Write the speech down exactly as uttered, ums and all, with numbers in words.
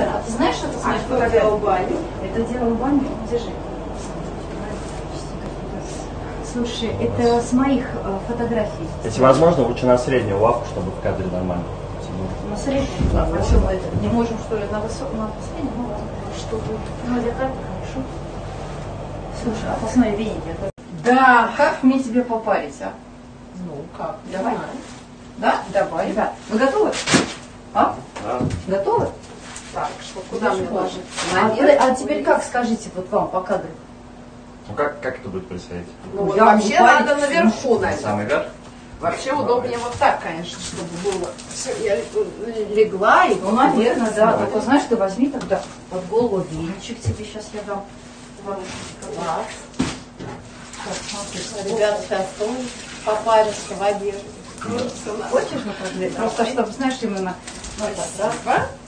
доктор, а ты знаешь, что это значит? А что делал баню? Это делал баню, держи. Слушай, это с моих фотографий. Если возможно, лучше на среднюю лавку, чтобы в кадре нормально. На среднюю? Да, на среднюю. Не можем, что ли, на высокую? На среднюю? Ну ладно, что будет. Ну, для карты хорошо. Слушай, а посмотри, видите? Да, как мне тебе попарить, а? Ну, как? Давай. Да? Давай. Ребят, вы готовы? А? Да. Готовы? Так, что, куда мне ложить? А теперь как, скажите, вот вам по кадру? Ну как, как это будет происходить? Ну, вот вообще упарить надо наверху, Настя. Самый верх? Вообще давай. Удобнее вот так, конечно, чтобы было. Все, я легла и... Ну, наверное, да. Давай. Только знаешь, ты возьми тогда под голову венчик тебе сейчас я дам. Класс. Так, смотри, ребята сейчас тоже попарятся в одежде. Крутятся. Хочешь, например? Просто чтобы, знаешь, именно... Вот так, да?